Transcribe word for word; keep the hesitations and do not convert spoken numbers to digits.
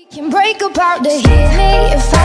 We can break apart to hear me if I